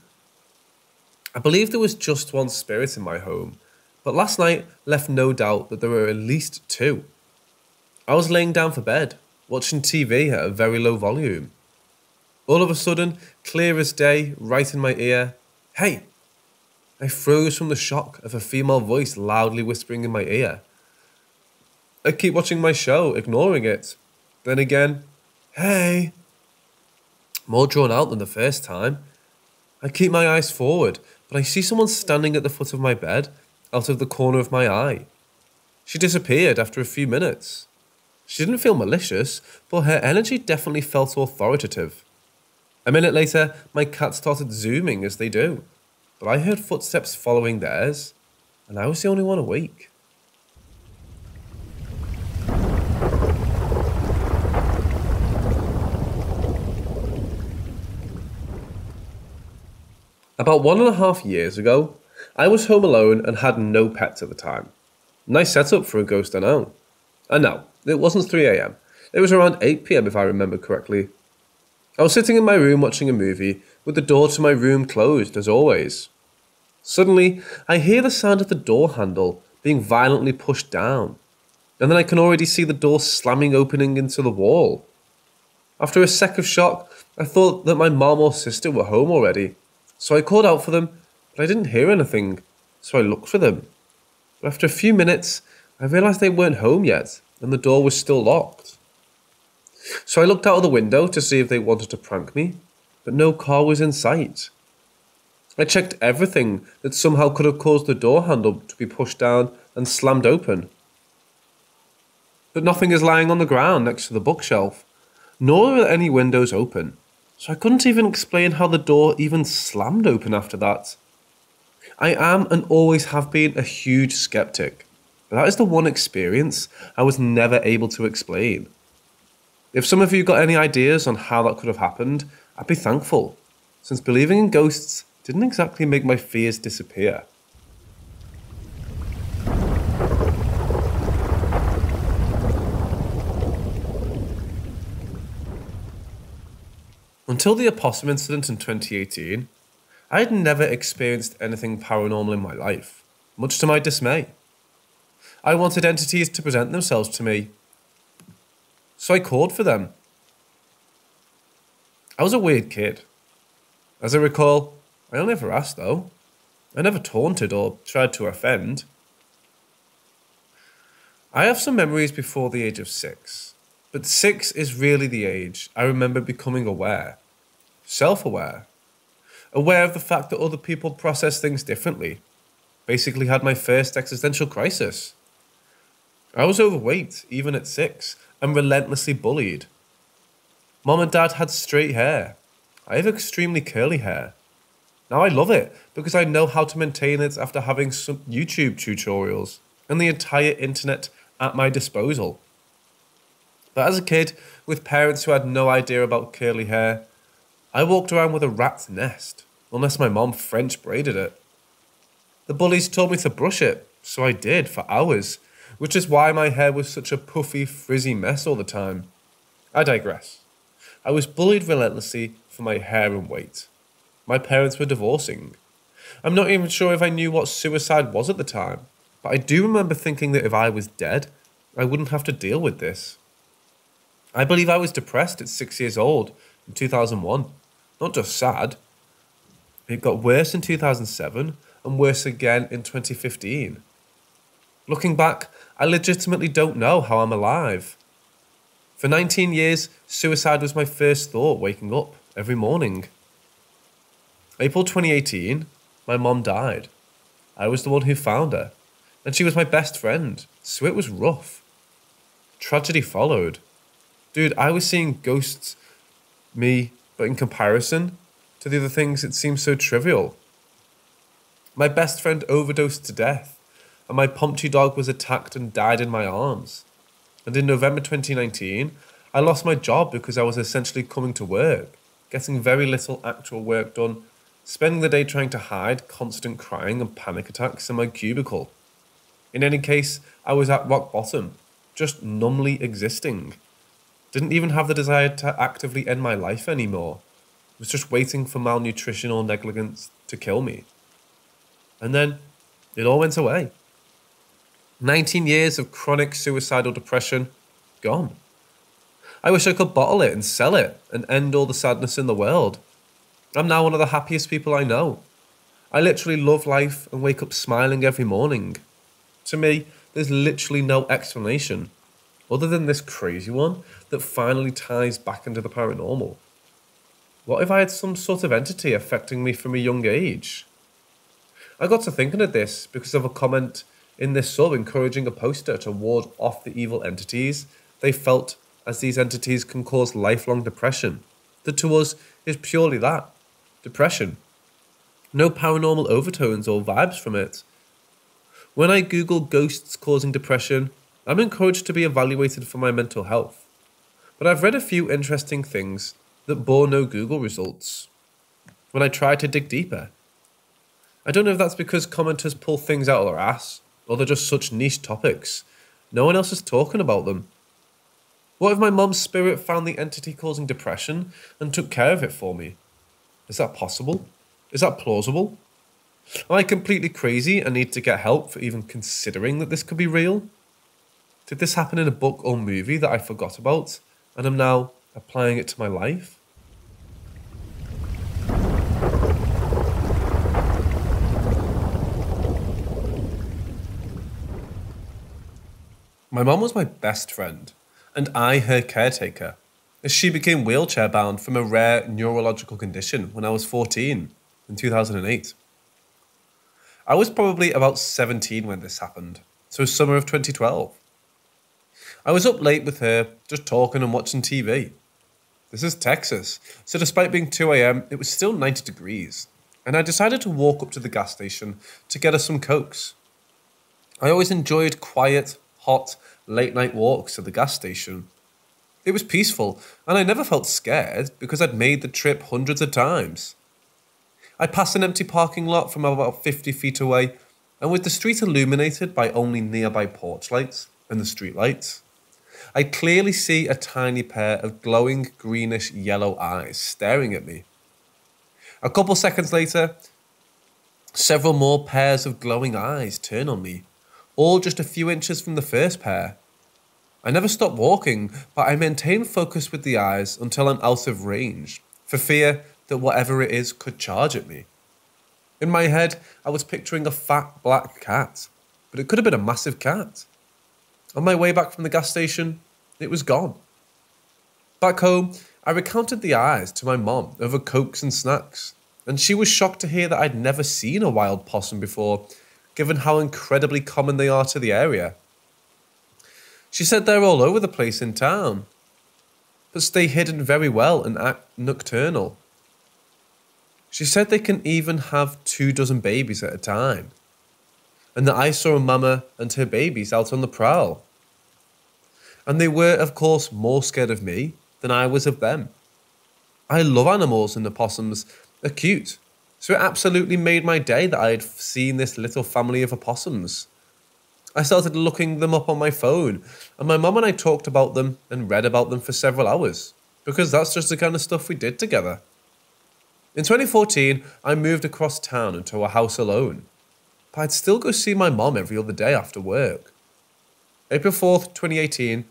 I believe there was just one spirit in my home, but last night left no doubt that there were at least two. I was laying down for bed, watching T V at a very low volume. All of a sudden, clear as day, right in my ear, "Hey!" I froze from the shock of a female voice loudly whispering in my ear. I keep watching my show, ignoring it. Then again, "Hey!" More drawn out than the first time. I keep my eyes forward, but I see someone standing at the foot of my bed, out of the corner of my eye. She disappeared after a few minutes. She didn't feel malicious, but her energy definitely felt authoritative. A minute later, my cat started zooming as they do, but I heard footsteps following theirs, and I was the only one awake. About one and a half years ago, I was home alone and had no pets at the time. Nice setup for a ghost, I know. And no, it wasn't three a m, it was around eight p m if I remember correctly. I was sitting in my room watching a movie with the door to my room closed as always. Suddenly, I hear the sound of the door handle being violently pushed down, and then I can already see the door slamming opening into the wall. After a sec of shock, I thought that my mom or sister were home already. So I called out for them, but I didn't hear anything, so I looked for them. But after a few minutes, I realised they weren't home yet, and the door was still locked. So I looked out of the window to see if they wanted to prank me, but no car was in sight. I checked everything that somehow could have caused the door handle to be pushed down and slammed open. But nothing is lying on the ground next to the bookshelf, nor are any windows open. So I couldn't even explain how the door even slammed open after that. I am and always have been a huge skeptic, but that is the one experience I was never able to explain. If some of you got any ideas on how that could have happened, I'd be thankful, since believing in ghosts didn't exactly make my fears disappear. Until the opossum incident in twenty eighteen, I had never experienced anything paranormal in my life, much to my dismay. I wanted entities to present themselves to me, so I called for them. I was a weird kid. As I recall, I only ever asked though. I never taunted or tried to offend. I have some memories before the age of six. But six is really the age I remember becoming aware, self-aware, aware of the fact that other people process things differently. Basically had my first existential crisis. I was overweight, even at six, and relentlessly bullied. Mom and Dad had straight hair. I have extremely curly hair. Now I love it, because I know how to maintain it after having some YouTube tutorials and the entire internet at my disposal. But as a kid, with parents who had no idea about curly hair, I walked around with a rat's nest, unless my mom French braided it. The bullies told me to brush it, so I did for hours, which is why my hair was such a puffy, frizzy mess all the time. I digress. I was bullied relentlessly for my hair and weight. My parents were divorcing. I'm not even sure if I knew what suicide was at the time, but I do remember thinking that if I was dead, I wouldn't have to deal with this. I believe I was depressed at six years old in two thousand one, not just sad. It got worse in two thousand seven and worse again in twenty fifteen. Looking back, I legitimately don't know how I'm alive. For nineteen years, suicide was my first thought waking up every morning. April twenty eighteen, my mom died. I was the one who found her, and she was my best friend, so it was rough. Tragedy followed. Dude, I was seeing ghosts, me, but in comparison to the other things, it seemed so trivial. My best friend overdosed to death, and my Pompty dog was attacked and died in my arms. And in November twenty nineteen, I lost my job because I was essentially coming to work, getting very little actual work done, spending the day trying to hide constant crying and panic attacks in my cubicle. In any case, I was at rock bottom, just numbly existing. Didn't even have the desire to actively end my life anymore. I was just waiting for malnutrition or negligence to kill me. And then it all went away. nineteen years of chronic suicidal depression, gone. I wish I could bottle it and sell it and end all the sadness in the world. I'm now one of the happiest people I know. I literally love life and wake up smiling every morning. To me, there's literally no explanation other than this crazy one that finally ties back into the paranormal. What if I had some sort of entity affecting me from a young age? I got to thinking of this because of a comment in this sub encouraging a poster to ward off the evil entities they felt, as these entities can cause lifelong depression that to us is purely that, depression. No paranormal overtones or vibes from it. When I Google ghosts causing depression, I'm encouraged to be evaluated for my mental health, but I've read a few interesting things that bore no Google results when I tried to dig deeper. I don't know if that's because commenters pull things out of their ass, or they're just such niche topics. No one else is talking about them. What if my mum's spirit found the entity causing depression and took care of it for me? Is that possible? Is that plausible? Am I completely crazy and need to get help for even considering that this could be real? Did this happen in a book or movie that I forgot about, and I'm now applying it to my life? My mum was my best friend, and I her caretaker, as she became wheelchair-bound from a rare neurological condition when I was fourteen in two thousand eight. I was probably about seventeen when this happened, so summer of twenty twelve. I was up late with her, just talking and watching T V. This is Texas, so despite being two A M, it was still ninety degrees, and I decided to walk up to the gas station to get us some Cokes. I always enjoyed quiet, hot, late-night walks to the gas station. It was peaceful, and I never felt scared because I'd made the trip hundreds of times. I passed an empty parking lot from about fifty feet away, and with the street illuminated by only nearby porch lights and the street lights, I clearly see a tiny pair of glowing greenish-yellow eyes staring at me. A couple seconds later, several more pairs of glowing eyes turn on me, all just a few inches from the first pair. I never stop walking, but I maintain focus with the eyes until I'm out of range, for fear that whatever it is could charge at me. In my head, I was picturing a fat black cat, but it could have been a massive cat. On my way back from the gas station, it was gone. Back home, I recounted the eyes to my mom over Cokes and snacks, and she was shocked to hear that I'd never seen a wild possum before, given how incredibly common they are to the area. She said they're all over the place in town, but stay hidden very well and act nocturnal. She said they can even have two dozen babies at a time, and that I saw a mama and her babies out on the prowl. And they were, of course, more scared of me than I was of them. I love animals, and the possums are cute, so it absolutely made my day that I had seen this little family of opossums. I started looking them up on my phone, and my mum and I talked about them and read about them for several hours, because that's just the kind of stuff we did together. In twenty fourteen, I moved across town into a house alone, but I'd still go see my mum every other day after work. April fourth, twenty eighteen,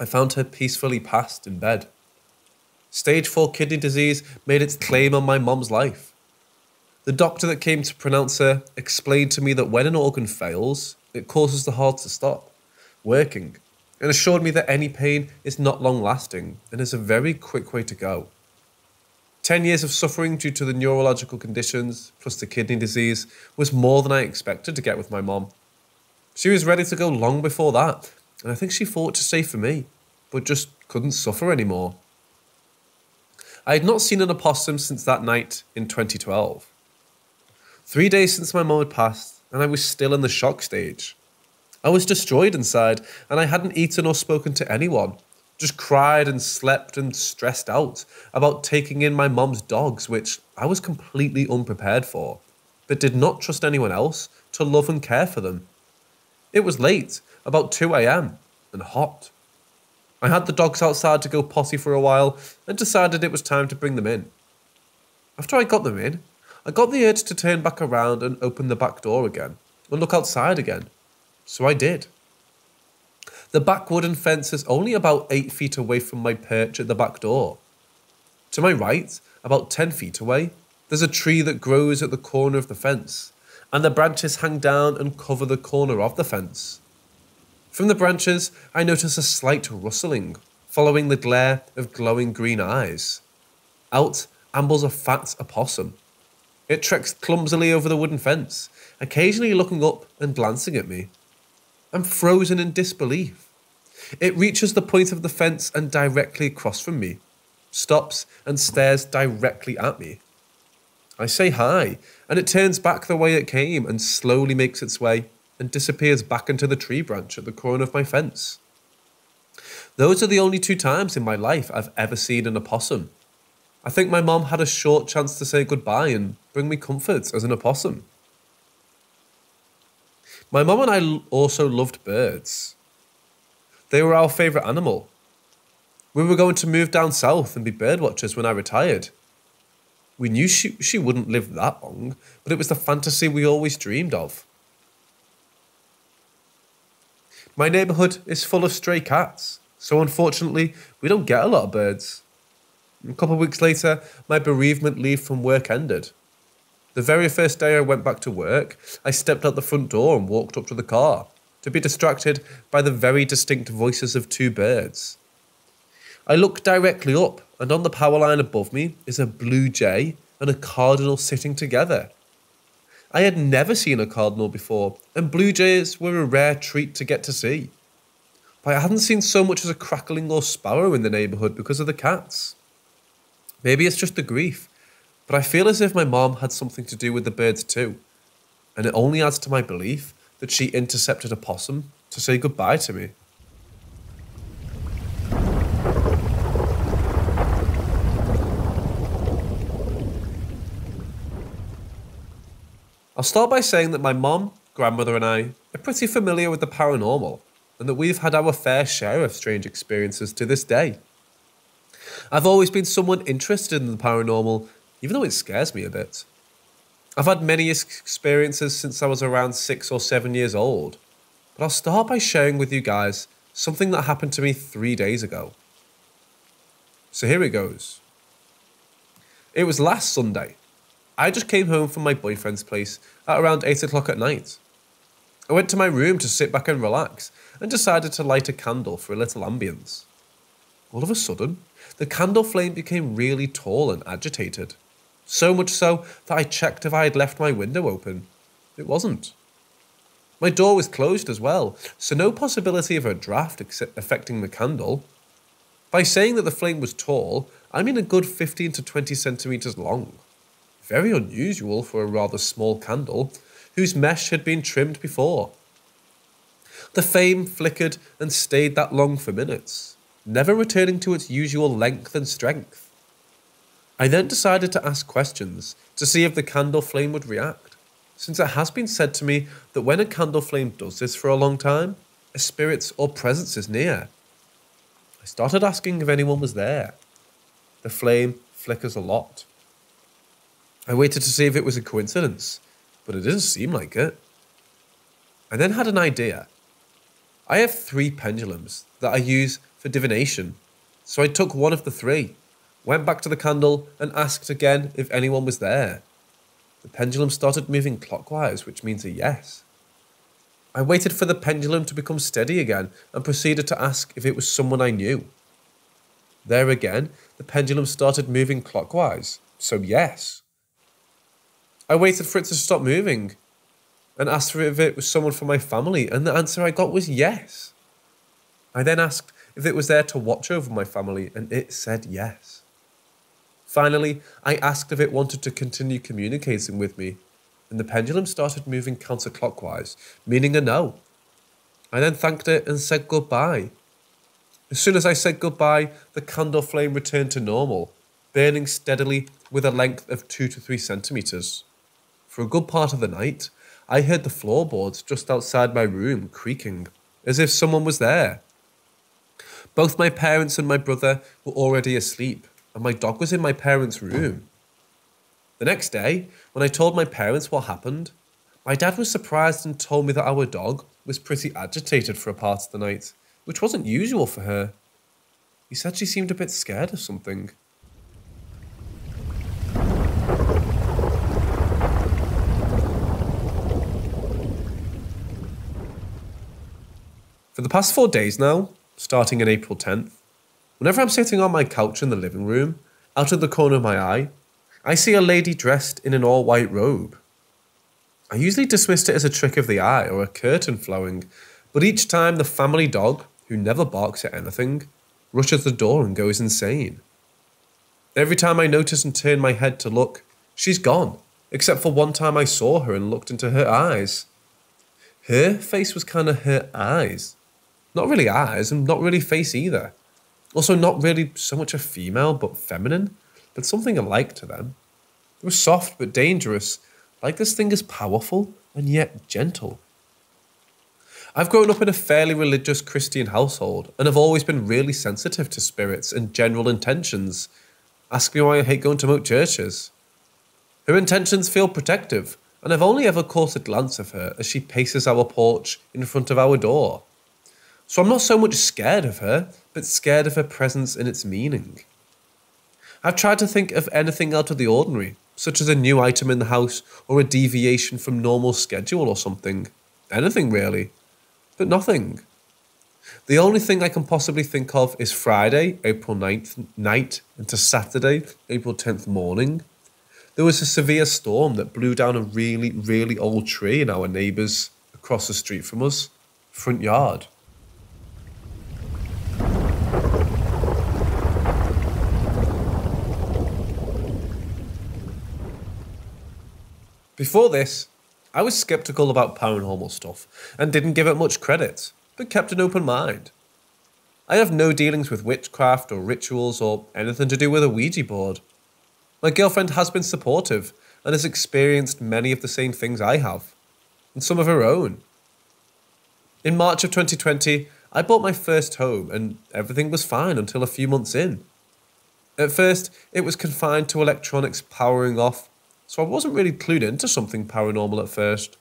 I found her peacefully passed in bed. Stage four kidney disease made its claim on my mum's life. The doctor that came to pronounce her explained to me that when an organ fails, it causes the heart to stop working, and assured me that any pain is not long-lasting and is a very quick way to go. Ten years of suffering due to the neurological conditions plus the kidney disease was more than I expected to get with my mom. She was ready to go long before that, and I think she fought to stay for me, but just couldn't suffer anymore. I had not seen an opossum since that night in twenty twelve. Three days since my mum had passed, and I was still in the shock stage. I was destroyed inside, and I hadn't eaten or spoken to anyone, Just cried and slept and stressed out about taking in my mom's dogs, which I was completely unprepared for, but did not trust anyone else to love and care for them. It was late, about two A M, and hot. I had the dogs outside to go potty for a while and decided it was time to bring them in. After I got them in, I got the urge to turn back around and open the back door again and look outside again, so I did. The back wooden fence is only about eight feet away from my perch at the back door. To my right, about ten feet away, there's a tree that grows at the corner of the fence, and the branches hang down and cover the corner of the fence. From the branches, I notice a slight rustling, following the glare of glowing green eyes. Out ambles a fat opossum. It treks clumsily over the wooden fence, occasionally looking up and glancing at me. I'm frozen in disbelief. It reaches the point of the fence and directly across from me, stops and stares directly at me. I say hi, and it turns back the way it came and slowly makes its way and disappears back into the tree branch at the corner of my fence. Those are the only two times in my life I've ever seen an opossum. I think my mom had a short chance to say goodbye and bring me comfort as an opossum. My mum and I also loved birds. They were our favourite animal. We were going to move down south and be birdwatchers when I retired. We knew she, she wouldn't live that long, but it was the fantasy we always dreamed of. My neighbourhood is full of stray cats, so unfortunately we don't get a lot of birds. A couple of weeks later, my bereavement leave from work ended. The very first day I went back to work, I stepped out the front door and walked up to the car, to be distracted by the very distinct voices of two birds. I looked directly up, and on the power line above me is a blue jay and a cardinal sitting together. I had never seen a cardinal before, and blue jays were a rare treat to get to see. But I hadn't seen so much as a crackling or sparrow in the neighbourhood because of the cats. Maybe it's just the grief, but I feel as if my mom had something to do with the birds too, and it only adds to my belief that she intercepted a possum to say goodbye to me. I'll start by saying that my mom, grandmother and I are pretty familiar with the paranormal, and that we've had our fair share of strange experiences to this day. I've always been someone interested in the paranormal, even though it scares me a bit. I've had many experiences since I was around six or seven years old, but I'll start by sharing with you guys something that happened to me three days ago. So here it goes. It was last Sunday. I just came home from my boyfriend's place at around eight o'clock at night. I went to my room to sit back and relax and decided to light a candle for a little ambience. All of a sudden, the candle flame became really tall and agitated. So much so that I checked if I had left my window open. It wasn't. My door was closed as well, so no possibility of a draft affecting the candle. By saying that the flame was tall, I mean a good fifteen to twenty centimetres long. Very unusual for a rather small candle, whose mesh had been trimmed before. The flame flickered and stayed that long for minutes, never returning to its usual length and strength. I then decided to ask questions to see if the candle flame would react, since it has been said to me that when a candle flame does this for a long time, a spirit or presence is near. I started asking if anyone was there. The flame flickers a lot. I waited to see if it was a coincidence, but it didn't seem like it. I then had an idea. I have three pendulums that I use for divination, so I took one of the three, went back to the candle and asked again if anyone was there. The pendulum started moving clockwise, which means a yes. I waited for the pendulum to become steady again and proceeded to ask if it was someone I knew. There again, the pendulum started moving clockwise, so yes. I waited for it to stop moving and asked if it was someone from my family, and the answer I got was yes. I then asked if it was there to watch over my family, and it said yes. Finally, I asked if it wanted to continue communicating with me, and the pendulum started moving counterclockwise, meaning a no. I then thanked it and said goodbye. As soon as I said goodbye, the candle flame returned to normal, burning steadily with a length of two to three centimetres. For a good part of the night, I heard the floorboards just outside my room creaking, as if someone was there. Both my parents and my brother were already asleep, and my dog was in my parents' room. The next day, when I told my parents what happened, my dad was surprised and told me that our dog was pretty agitated for a part of the night, which wasn't usual for her. He said she seemed a bit scared of something. For the past four days now, starting on April tenth, whenever I'm sitting on my couch in the living room, out of the corner of my eye, I see a lady dressed in an all-white robe. I usually dismissed it as a trick of the eye or a curtain flowing, but each time the family dog, who never barks at anything, rushes the door and goes insane. Every time I notice and turn my head to look, she's gone, except for one time I saw her and looked into her eyes. Her face was kind of her eyes. Not really eyes, and not really face either. Also not really so much a female, but feminine, but something alike to them. It was soft but dangerous, like this thing is powerful and yet gentle. I've grown up in a fairly religious Christian household, and have always been really sensitive to spirits and general intentions. Ask me why I hate going to most churches. Her intentions feel protective, and I've only ever caught a glance of her as she paces our porch in front of our door. So I'm not so much scared of her, but scared of her presence and its meaning. I've tried to think of anything out of the ordinary, such as a new item in the house or a deviation from normal schedule or something. Anything really, but nothing. The only thing I can possibly think of is Friday, April ninth night into Saturday, April tenth morning. There was a severe storm that blew down a really, really old tree in our neighbours across the street from us, front yard. Before this, I was sceptical about paranormal stuff and didn't give it much credit, but kept an open mind. I have no dealings with witchcraft or rituals or anything to do with a Ouija board. My girlfriend has been supportive and has experienced many of the same things I have, and some of her own. In March of twenty twenty, I bought my first home and everything was fine until a few months in. At first, it was confined to electronics powering off, so I wasn't really clued into something paranormal at first.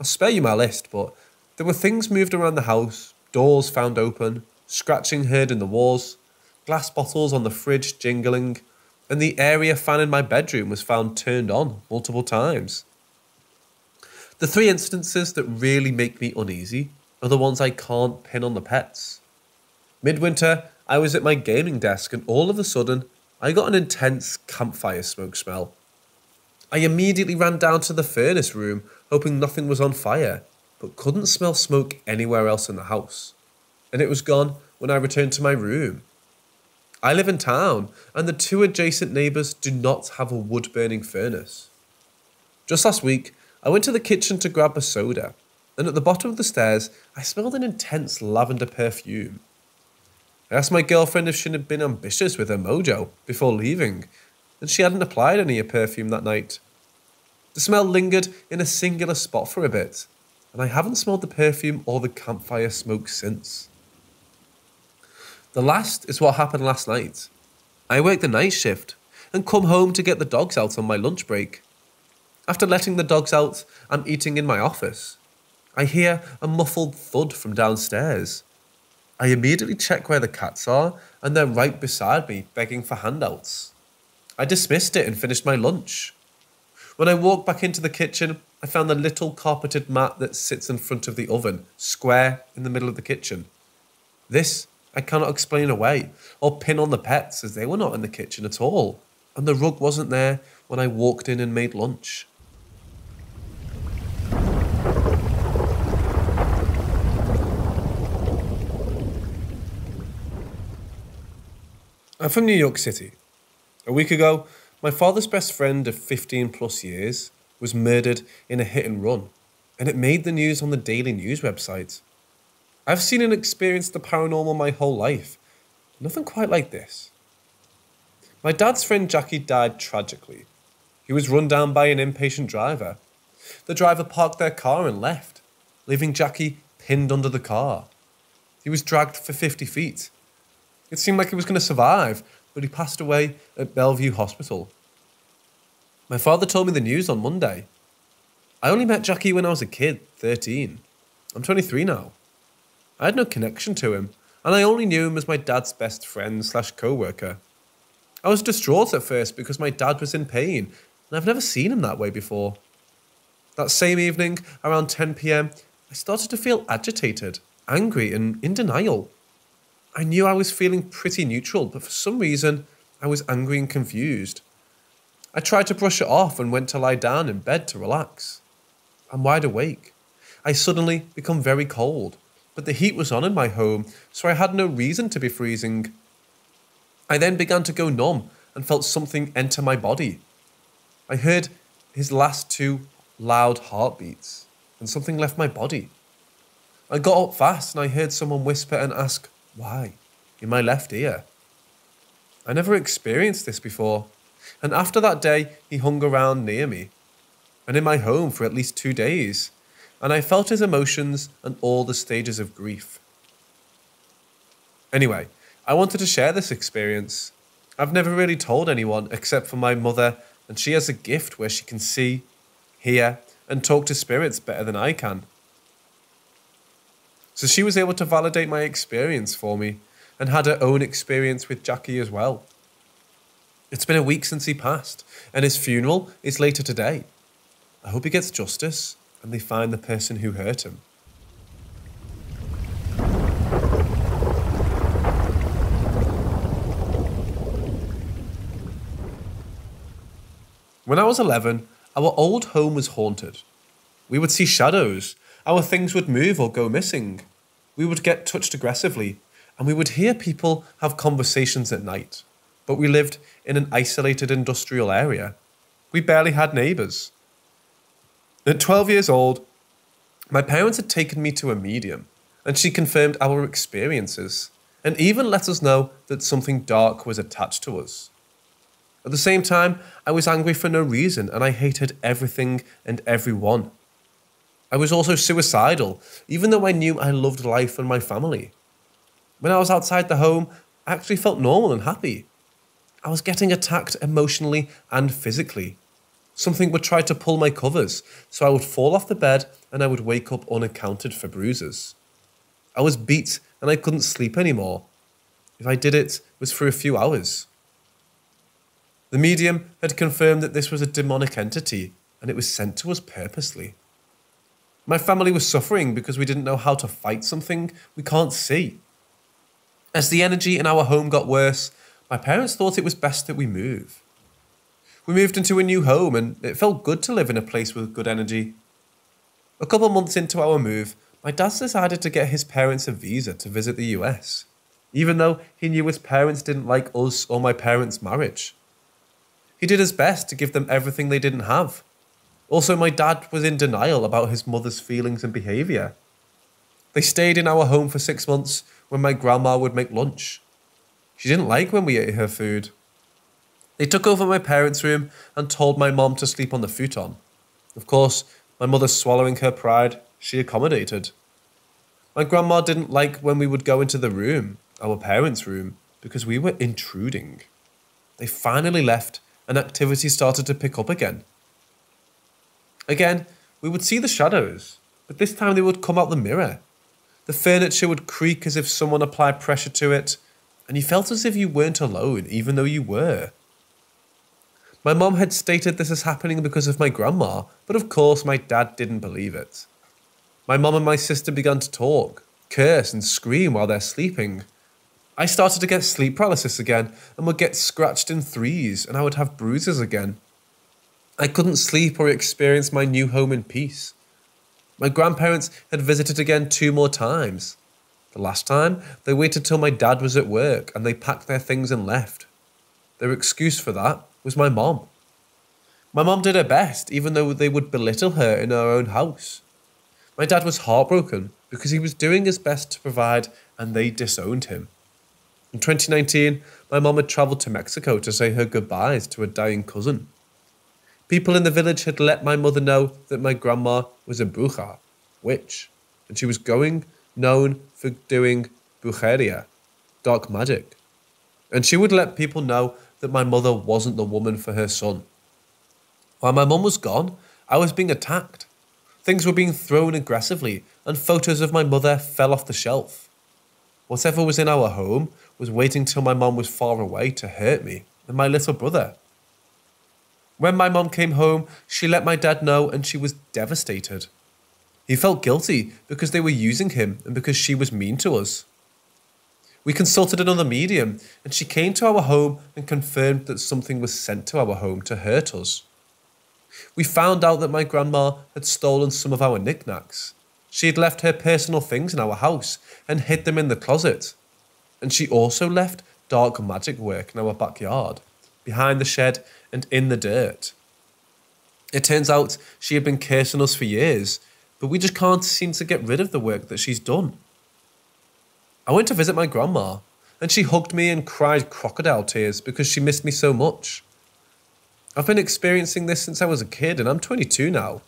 I'll spare you my list, but there were things moved around the house, doors found open, scratching heard in the walls, glass bottles on the fridge jingling, and the area fan in my bedroom was found turned on multiple times. The three instances that really make me uneasy are the ones I can't pin on the pets. Midwinter, I was at my gaming desk and all of a sudden, I got an intense campfire smoke smell. I immediately ran down to the furnace room, hoping nothing was on fire, but couldn't smell smoke anywhere else in the house. And it was gone when I returned to my room. I live in town, and the two adjacent neighbours do not have a wood-burning furnace. Just last week, I went to the kitchen to grab a soda, and at the bottom of the stairs, I smelled an intense lavender perfume. I asked my girlfriend if she had been ambitious with her mojo before leaving, and she hadn't applied any perfume that night. The smell lingered in a singular spot for a bit, and I haven't smelled the perfume or the campfire smoke since. The last is what happened last night. I worked the night shift and come home to get the dogs out on my lunch break. After letting the dogs out, I'm eating in my office. I hear a muffled thud from downstairs. I immediately check where the cats are, and they're right beside me begging for handouts. I dismissed it and finished my lunch. When I walked back into the kitchen, I found the little carpeted mat that sits in front of the oven, square in the middle of the kitchen. This I cannot explain away or pin on the pets, as they were not in the kitchen at all, and the rug wasn't there when I walked in and made lunch. I'm from New York City. A week ago, my father's best friend of fifteen plus years was murdered in a hit and run, and it made the news on the Daily News website. I've seen and experienced the paranormal my whole life. Nothing quite like this. My dad's friend Jackie died tragically. He was run down by an impatient driver. The driver parked their car and left, leaving Jackie pinned under the car. He was dragged for fifty feet. It seemed like he was going to survive, but he passed away at Bellevue Hospital. My father told me the news on Monday. I only met Jackie when I was a kid, thirteen. I'm twenty-three now. I had no connection to him, and I only knew him as my dad's best friend slash co-worker. I was distraught at first because my dad was in pain, and I've never seen him that way before. That same evening, around ten p m, I started to feel agitated, angry, and in denial. I knew I was feeling pretty neutral, but for some reason, I was angry and confused. I tried to brush it off and went to lie down in bed to relax. I'm wide awake. I suddenly become very cold, but the heat was on in my home, so I had no reason to be freezing. I then began to go numb and felt something enter my body. I heard his last two loud heartbeats, and something left my body. I got up fast and I heard someone whisper and ask, "Why?" in my left ear. I never experienced this before, and after that day, he hung around near me, and in my home for at least two days, and I felt his emotions and all the stages of grief. Anyway, I wanted to share this experience. I've never really told anyone except for my mother, and she has a gift where she can see, hear, and talk to spirits better than I can. So she was able to validate my experience for me, and had her own experience with Jackie as well. It's been a week since he passed, and his funeral is later today. I hope he gets justice, and they find the person who hurt him. When I was eleven, our old home was haunted. We would see shadows, our things would move or go missing, we would get touched aggressively, and we would hear people have conversations at night. But we lived in an isolated industrial area. We barely had neighbours. At twelve years old, my parents had taken me to a medium, and she confirmed our experiences, and even let us know that something dark was attached to us. At the same time, I was angry for no reason, and I hated everything and everyone. I was also suicidal, even though I knew I loved life and my family. When I was outside the home, I actually felt normal and happy. I was getting attacked emotionally and physically. Something would try to pull my covers, so I would fall off the bed and I would wake up unaccounted for bruises. I was beat and I couldn't sleep anymore. If I did, it was for a few hours. The medium had confirmed that this was a demonic entity, and it was sent to us purposely. My family was suffering because we didn't know how to fight something we can't see. As the energy in our home got worse, my parents thought it was best that we move. We moved into a new home, and it felt good to live in a place with good energy. A couple months into our move, my dad decided to get his parents a visa to visit the U S, even though he knew his parents didn't like us or my parents' marriage. He did his best to give them everything they didn't have. Also, my dad was in denial about his mother's feelings and behaviour. They stayed in our home for six months when my grandma would make lunch. She didn't like when we ate her food. They took over my parents' room and told my mom to sleep on the futon. Of course, my mother, swallowing her pride, she accommodated. My grandma didn't like when we would go into the room, our parents' room, because we were intruding. They finally left, and activity started to pick up again. Again, we would see the shadows, but this time they would come out the mirror. The furniture would creak as if someone applied pressure to it, and you felt as if you weren't alone, even though you were. My mum had stated this is happening because of my grandma, but of course my dad didn't believe it. My mum and my sister began to talk, curse and scream while they're sleeping. I started to get sleep paralysis again and would get scratched in threes, and I would have bruises again. I couldn't sleep or experience my new home in peace. My grandparents had visited again two more times. The last time, they waited till my dad was at work and they packed their things and left. Their excuse for that was my mom. My mom did her best, even though they would belittle her in her own house. My dad was heartbroken because he was doing his best to provide and they disowned him. In twenty nineteen, my mom had traveled to Mexico to say her goodbyes to a dying cousin. People in the village had let my mother know that my grandma was a bucha, witch, and she was going known for doing bucheria, dark magic. And she would let people know that my mother wasn't the woman for her son. While my mum was gone, I was being attacked. Things were being thrown aggressively, and photos of my mother fell off the shelf. Whatever was in our home was waiting till my mum was far away to hurt me and my little brother. When my mum came home, she let my dad know and she was devastated. He felt guilty because they were using him and because she was mean to us. We consulted another medium, and she came to our home and confirmed that something was sent to our home to hurt us. We found out that my grandma had stolen some of our knickknacks. She had left her personal things in our house and hid them in the closet. And she also left dark magic work in our backyard, behind the shed and in the dirt. It turns out she had been cursing us for years, but we just can't seem to get rid of the work that she's done. I went to visit my grandma, and she hugged me and cried crocodile tears because she missed me so much. I've been experiencing this since I was a kid, and I'm twenty-two now.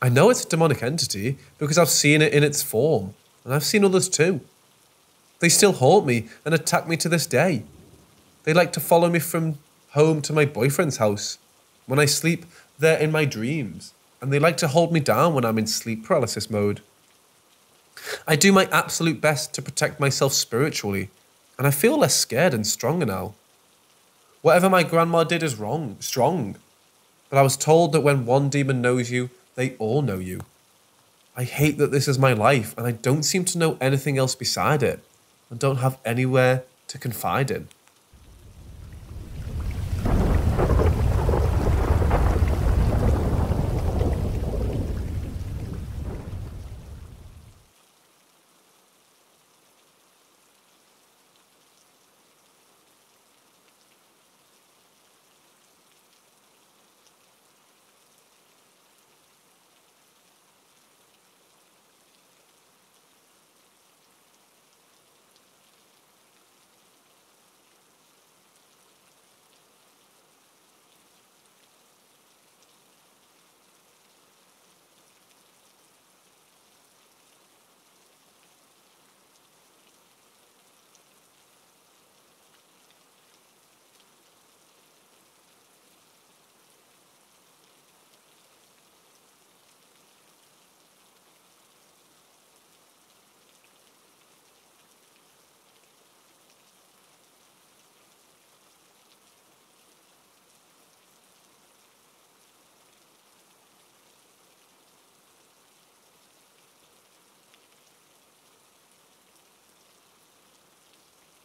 I know it's a demonic entity because I've seen it in its form, and I've seen others too. They still haunt me and attack me to this day. They like to follow me from home to my boyfriend's house. When I sleep, they're in my dreams, and they like to hold me down when I'm in sleep paralysis mode. I do my absolute best to protect myself spiritually, and I feel less scared and stronger now. Whatever my grandma did is wrong, strong, but I was told that when one demon knows you, they all know you. I hate that this is my life, and I don't seem to know anything else beside it, and don't have anywhere to confide in.